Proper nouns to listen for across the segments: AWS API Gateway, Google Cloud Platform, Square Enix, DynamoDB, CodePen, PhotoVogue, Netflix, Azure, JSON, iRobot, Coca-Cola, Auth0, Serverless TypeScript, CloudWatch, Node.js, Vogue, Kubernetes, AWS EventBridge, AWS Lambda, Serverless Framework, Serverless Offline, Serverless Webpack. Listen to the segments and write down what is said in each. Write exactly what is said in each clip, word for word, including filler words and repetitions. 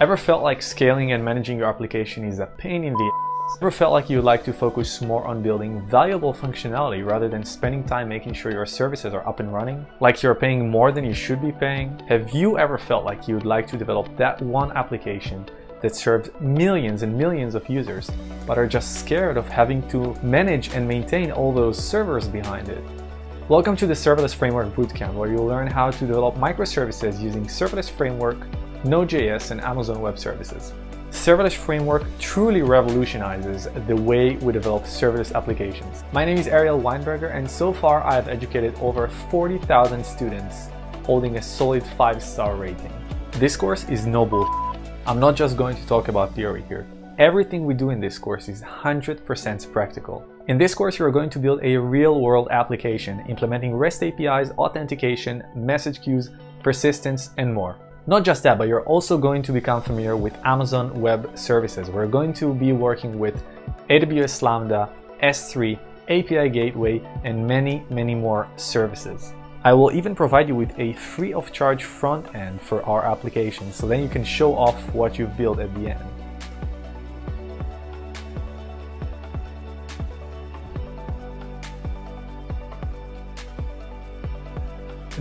Ever felt like scaling and managing your application is a pain in the ass? Ever felt like you'd like to focus more on building valuable functionality rather than spending time making sure your services are up and running? Like you're paying more than you should be paying? Have you ever felt like you'd like to develop that one application that serves millions and millions of users, but are just scared of having to manage and maintain all those servers behind it? Welcome to the Serverless Framework Bootcamp, where you'll learn how to develop microservices using Serverless Framework, Node.js, and Amazon Web Services. Serverless Framework truly revolutionizes the way we develop serverless applications. My name is Ariel Weinberger, and so far I have educated over forty thousand students, holding a solid five star rating. This course is no bullshit. I'm not just going to talk about theory here. Everything we do in this course is one hundred percent practical. In this course, you're going to build a real-world application, implementing REST A P Is, authentication, message queues, persistence, and more. Not just that, but you're also going to become familiar with Amazon Web Services. We're going to be working with A W S Lambda, S three, A P I Gateway, and many, many more services. I will even provide you with a free of charge front end for our application, so then you can show off what you've built at the end.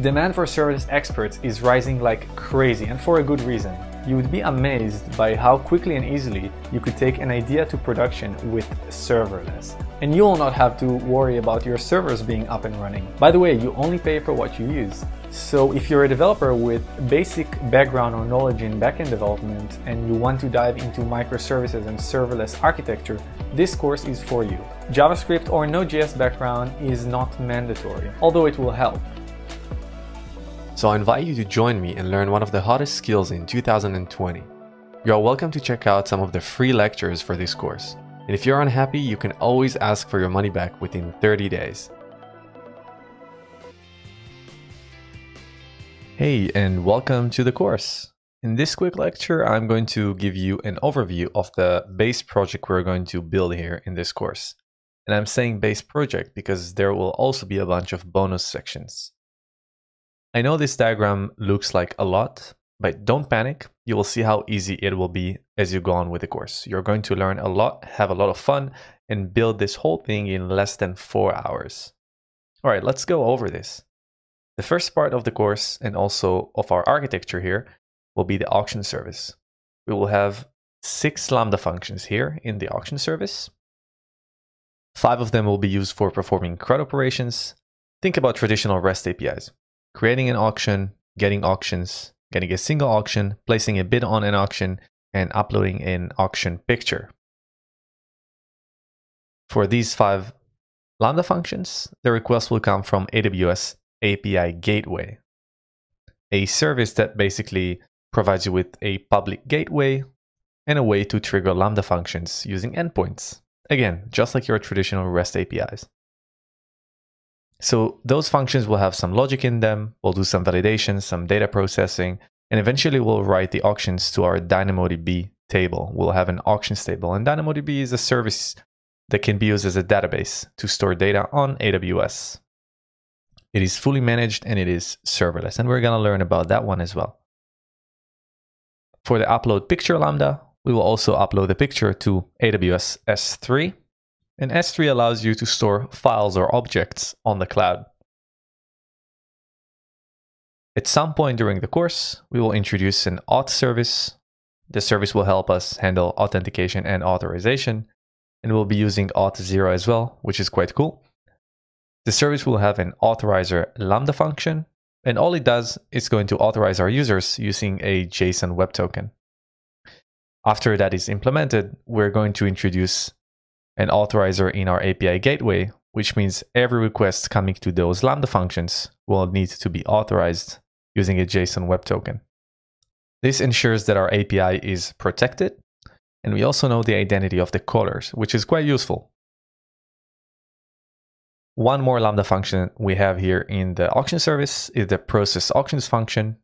Demand for serverless experts is rising like crazy, and for a good reason. You would be amazed by how quickly and easily you could take an idea to production with serverless. And you will not have to worry about your servers being up and running. By the way, you only pay for what you use. So if you're a developer with basic background or knowledge in backend development and you want to dive into microservices and serverless architecture, this course is for you. JavaScript or Node.js background is not mandatory, although it will help. So I invite you to join me and learn one of the hottest skills in two thousand twenty. You are welcome to check out some of the free lectures for this course. And if you're unhappy, you can always ask for your money back within thirty days. Hey, and welcome to the course. In this quick lecture, I'm going to give you an overview of the base project we're going to build here in this course. And I'm saying base project because there will also be a bunch of bonus sections. I know this diagram looks like a lot, but don't panic. You will see how easy it will be as you go on with the course. You're going to learn a lot, have a lot of fun, and build this whole thing in less than four hours. All right, let's go over this. The first part of the course, and also of our architecture here, will be the auction service. We will have six Lambda functions here in the auction service. Five of them will be used for performing CRUD operations. Think about traditional REST A P Is. Creating an auction, getting auctions, getting a single auction, placing a bid on an auction, and uploading an auction picture. For these five Lambda functions, the request will come from A W S A P I Gateway, a service that basically provides you with a public gateway and a way to trigger Lambda functions using endpoints. Again, just like your traditional REST A P Is. So those functions will have some logic in them, we'll do some validation, some data processing, and eventually we'll write the auctions to our DynamoDB table. We'll have an auctions table, and DynamoDB is a service that can be used as a database to store data on A W S. It is fully managed and it is serverless, and we're going to learn about that one as well. For the upload picture Lambda, we will also upload the picture to A W S S three. And S three allows you to store files or objects on the cloud. At some point during the course, we will introduce an auth service. The service will help us handle authentication and authorization. And we'll be using auth zero as well, which is quite cool. The service will have an authorizer Lambda function. And all it does is going to authorize our users using a JSON web token. After that is implemented, we're going to introduce an authorizer in our A P I gateway, which means every request coming to those Lambda functions will need to be authorized using a JSON web token. This ensures that our A P I is protected, and we also know the identity of the callers, which is quite useful. One more Lambda function we have here in the auction service is the process auctions function.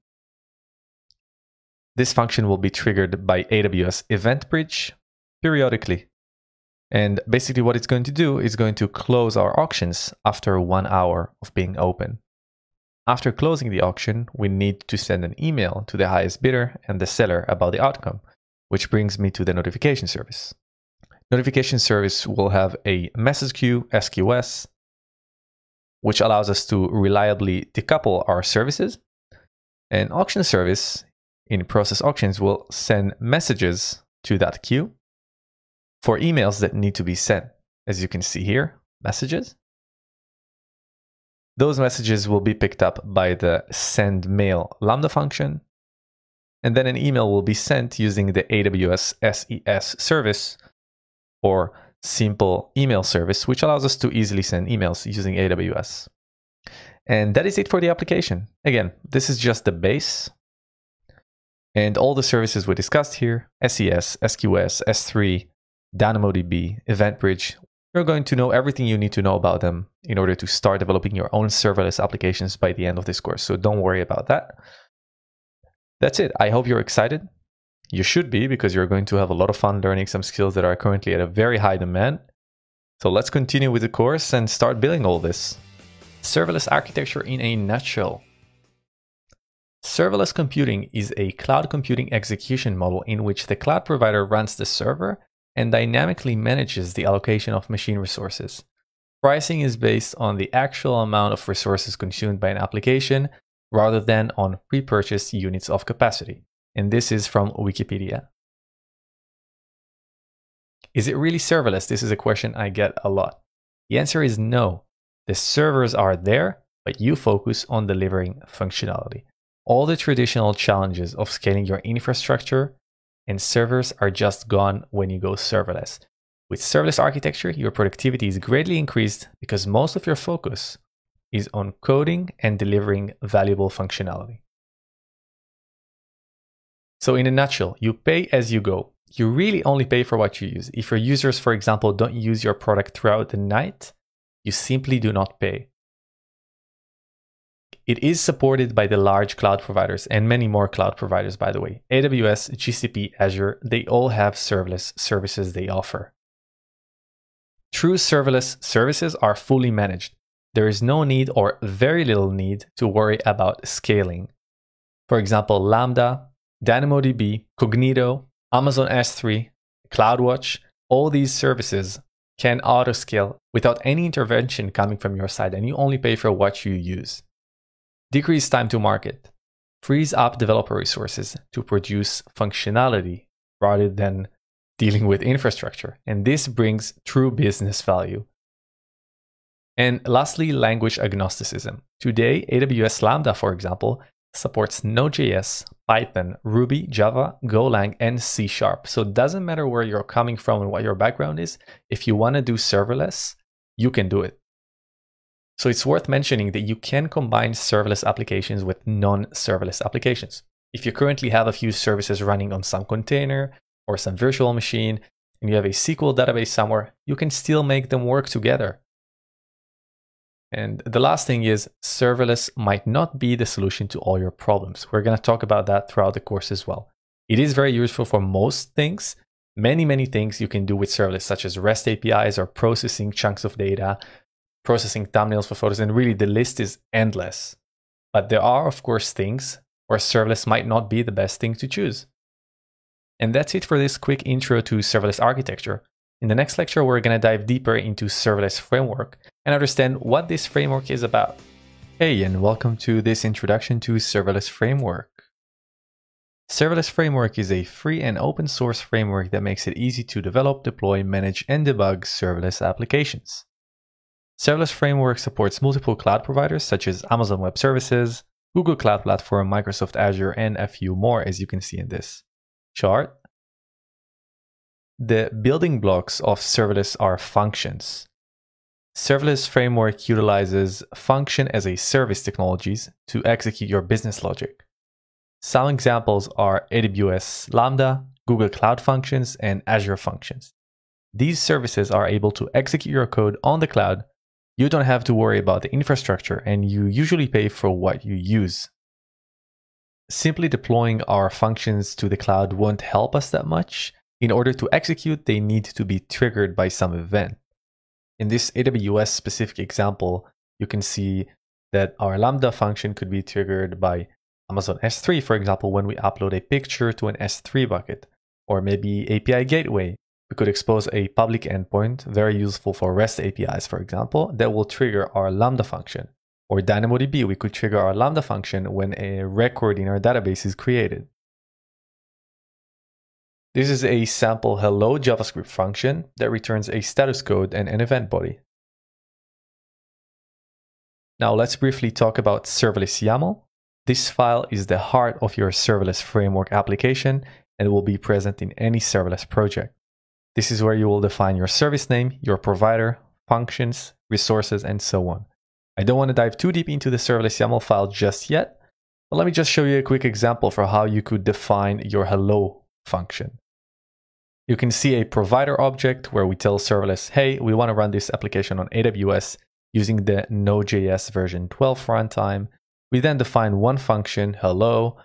This function will be triggered by A W S EventBridge periodically. And basically what it's going to do is going to close our auctions after one hour of being open. After closing the auction, we need to send an email to the highest bidder and the seller about the outcome, which brings me to the notification service. Notification service will have a message queue, S Q S, which allows us to reliably decouple our services. An auction service in process auctions will send messages to that queue for emails that need to be sent. As you can see here, messages. Those messages will be picked up by the send mail Lambda function, and then an email will be sent using the A W S S E S service or simple email service, which allows us to easily send emails using A W S. And that is it for the application. Again, this is just the base. And all the services we discussed here, S E S, S Q S, S three, DynamoDB, EventBridge, you're going to know everything you need to know about them in order to start developing your own serverless applications by the end of this course. So don't worry about that. That's it. I hope you're excited. You should be, because you're going to have a lot of fun learning some skills that are currently at a very high demand. So let's continue with the course and start building all this. Serverless architecture in a nutshell. Serverless computing is a cloud computing execution model in which the cloud provider runs the server and dynamically manages the allocation of machine resources. Pricing is based on the actual amount of resources consumed by an application rather than on pre-purchased units of capacity. And this is from Wikipedia. Is it really serverless? This is a question I get a lot. The answer is no. The servers are there, but you focus on delivering functionality. All the traditional challenges of scaling your infrastructure and servers are just gone when you go serverless. With serverless architecture, your productivity is greatly increased because most of your focus is on coding and delivering valuable functionality. So in a nutshell, you pay as you go. You really only pay for what you use. If your users, for example, don't use your product throughout the night, you simply do not pay. It is supported by the large cloud providers and many more cloud providers, by the way. A W S, G C P, Azure, they all have serverless services they offer. True serverless services are fully managed. There is no need or very little need to worry about scaling. For example, Lambda, DynamoDB, Cognito, Amazon S three, CloudWatch, all these services can auto-scale without any intervention coming from your side, and you only pay for what you use. Decrease time to market. Frees up developer resources to produce functionality rather than dealing with infrastructure. And this brings true business value. And lastly, language agnosticism. Today, A W S Lambda, for example, supports Node.js, Python, Ruby, Java, Golang, and C sharp. So it doesn't matter where you're coming from and what your background is. If you want to do serverless, you can do it. So it's worth mentioning that you can combine serverless applications with non-serverless applications. If you currently have a few services running on some container or some virtual machine, and you have a S Q L database somewhere, you can still make them work together. And the last thing is, serverless might not be the solution to all your problems. We're going to talk about that throughout the course as well. It is very useful for most things. Many, many things you can do with serverless, such as REST A P Is or processing chunks of data, processing thumbnails for photos, and really the list is endless. But there are, of course, things where serverless might not be the best thing to choose. And that's it for this quick intro to serverless architecture. In the next lecture, we're going to dive deeper into serverless framework and understand what this framework is about. Hey, and welcome to this introduction to serverless framework. Serverless framework is a free and open source framework that makes it easy to develop, deploy, manage, and debug serverless applications. Serverless Framework supports multiple cloud providers such as Amazon Web Services, Google Cloud Platform, Microsoft Azure, and a few more, as you can see in this chart. The building blocks of serverless are functions. Serverless Framework utilizes function as a service technologies to execute your business logic. Some examples are A W S Lambda, Google Cloud Functions, and Azure Functions. These services are able to execute your code on the cloud. You don't have to worry about the infrastructure, and you usually pay for what you use. Simply deploying our functions to the cloud won't help us that much. In order to execute, they need to be triggered by some event. In this A W S specific example, you can see that our Lambda function could be triggered by Amazon S three, for example, when we upload a picture to an S three bucket, or maybe A P I Gateway. We could expose a public endpoint, very useful for REST A P Is, for example, that will trigger our Lambda function. Or DynamoDB, we could trigger our Lambda function when a record in our database is created. This is a sample hello JavaScript function that returns a status code and an event body. Now let's briefly talk about serverless YAML. This file is the heart of your serverless framework application and will be present in any serverless project. This is where you will define your service name, your provider, functions, resources, and so on. I don't want to dive too deep into the serverless YAML file just yet, but let me just show you a quick example for how you could define your hello function. You can see a provider object where we tell serverless, hey, we want to run this application on A W S using the Node.js version twelve runtime. We then define one function, hello,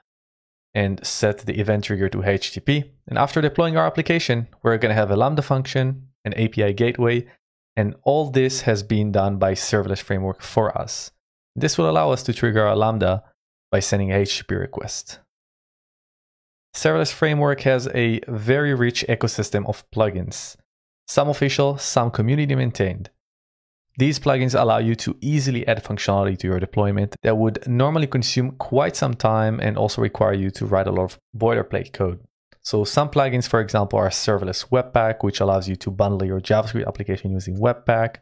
and set the event trigger to H T T P. And after deploying our application, we're going to have a Lambda function, an A P I gateway, and all this has been done by Serverless Framework for us. This will allow us to trigger our Lambda by sending a H T T P request. Serverless Framework has a very rich ecosystem of plugins, some official, some community maintained. These plugins allow you to easily add functionality to your deployment that would normally consume quite some time and also require you to write a lot of boilerplate code. So some plugins, for example, are Serverless Webpack, which allows you to bundle your JavaScript application using Webpack.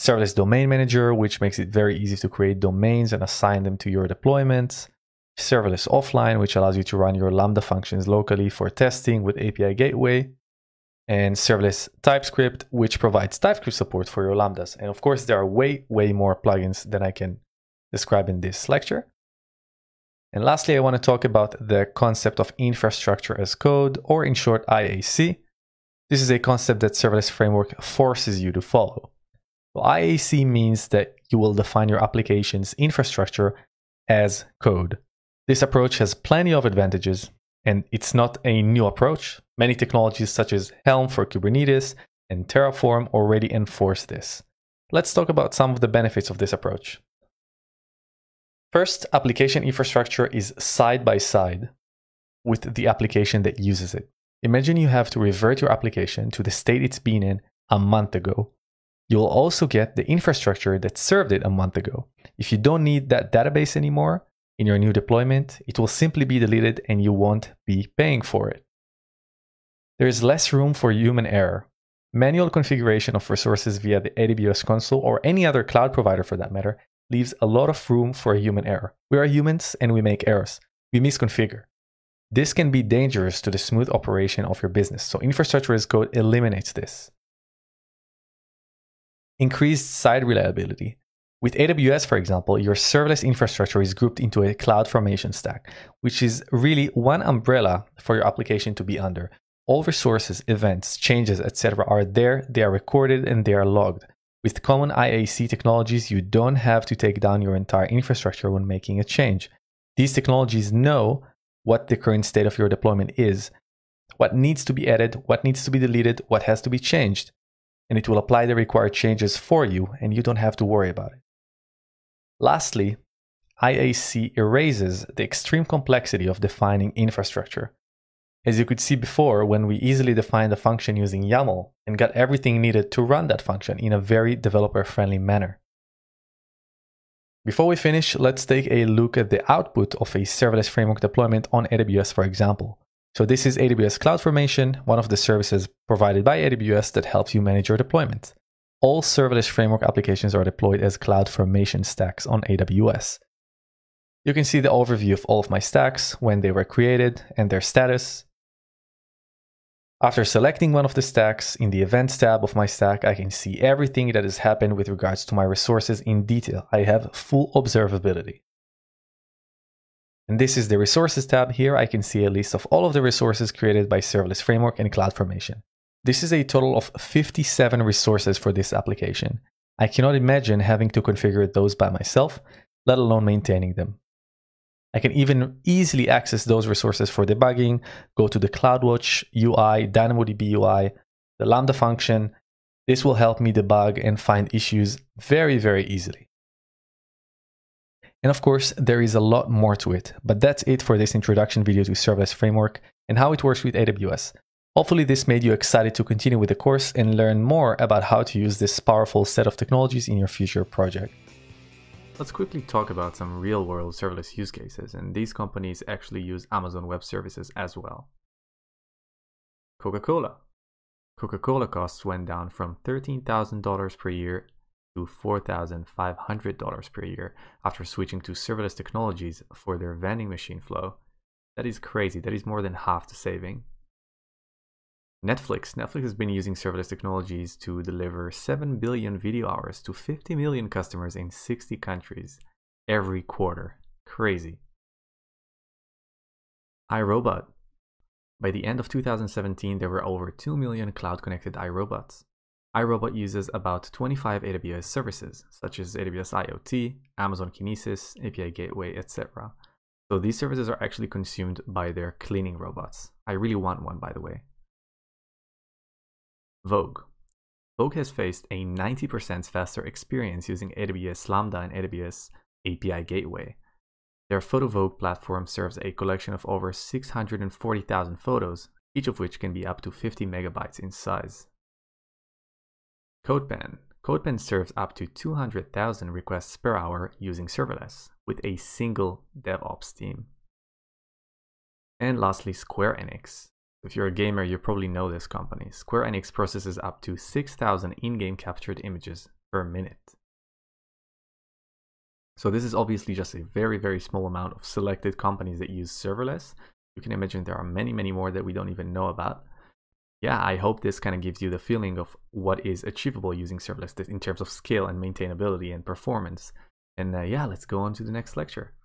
Serverless Domain Manager, which makes it very easy to create domains and assign them to your deployments. Serverless Offline, which allows you to run your Lambda functions locally for testing with A P I Gateway. And Serverless TypeScript, which provides TypeScript support for your Lambdas. And of course, there are way, way more plugins than I can describe in this lecture. And lastly, I want to talk about the concept of infrastructure as code, or in short, I A C. This is a concept that Serverless Framework forces you to follow. Well, I A C means that you will define your application's infrastructure as code. This approach has plenty of advantages, and it's not a new approach. Many technologies such as Helm for Kubernetes and Terraform already enforce this. Let's talk about some of the benefits of this approach. First, application infrastructure is side by side with the application that uses it. Imagine you have to revert your application to the state it's been in a month ago. You'll also get the infrastructure that served it a month ago. If you don't need that database anymore in your new deployment, it will simply be deleted and you won't be paying for it. There is less room for human error. Manual configuration of resources via the A W S console, or any other cloud provider for that matter, leaves a lot of room for human error. We are humans and we make errors. We misconfigure. This can be dangerous to the smooth operation of your business, so infrastructure as code eliminates this. Increased site reliability. With A W S, for example, your serverless infrastructure is grouped into a CloudFormation stack, which is really one umbrella for your application to be under. All resources, events, changes, et cetera are there, they are recorded, and they are logged. With common I A C technologies, you don't have to take down your entire infrastructure when making a change. These technologies know what the current state of your deployment is, what needs to be added, what needs to be deleted, what has to be changed, and it will apply the required changes for you, and you don't have to worry about it. Lastly, I A C erases the extreme complexity of defining infrastructure. As you could see before, when we easily defined a function using YAML and got everything needed to run that function in a very developer-friendly manner. Before we finish, let's take a look at the output of a serverless framework deployment on A W S, for example. So this is A W S CloudFormation, one of the services provided by A W S that helps you manage your deployment. All serverless framework applications are deployed as CloudFormation stacks on A W S. You can see the overview of all of my stacks, when they were created, and their status. After selecting one of the stacks, in the Events tab of my stack, I can see everything that has happened with regards to my resources in detail. I have full observability. And this is the Resources tab. Here I can see a list of all of the resources created by Serverless Framework and CloudFormation. This is a total of fifty-seven resources for this application. I cannot imagine having to configure those by myself, let alone maintaining them. I can even easily access those resources for debugging, go to the CloudWatch U I, DynamoDB U I, the Lambda function. This will help me debug and find issues very, very easily. And of course, there is a lot more to it, but that's it for this introduction video to Serverless Framework and how it works with A W S. Hopefully this made you excited to continue with the course and learn more about how to use this powerful set of technologies in your future project. Let's quickly talk about some real-world serverless use cases, and these companies actually use Amazon Web Services as well. Coca-Cola. Coca-Cola costs went down from thirteen thousand dollars per year to four thousand five hundred dollars per year after switching to serverless technologies for their vending machine flow. That is crazy. That is more than half the saving. Netflix. Netflix has been using serverless technologies to deliver seven billion video hours to fifty million customers in sixty countries every quarter. Crazy. iRobot. By the end of two thousand seventeen, there were over two million cloud-connected iRobots. iRobot uses about twenty-five A W S services, such as A W S IoT, Amazon Kinesis, A P I Gateway, et cetera. So these services are actually consumed by their cleaning robots. I really want one, by the way. Vogue. Vogue has faced a ninety percent faster experience using A W S Lambda and A W S A P I Gateway. Their PhotoVogue platform serves a collection of over six hundred forty thousand photos, each of which can be up to fifty megabytes in size. CodePen. CodePen serves up to two hundred thousand requests per hour using serverless, with a single DevOps team. And lastly, Square Enix. If you're a gamer, you probably know this company. Square Enix processes up to six thousand in-game captured images per minute. So this is obviously just a very, very small amount of selected companies that use serverless. You can imagine there are many, many more that we don't even know about. Yeah, I hope this kind of gives you the feeling of what is achievable using serverless in terms of scale and maintainability and performance. And uh, yeah, let's go on to the next lecture.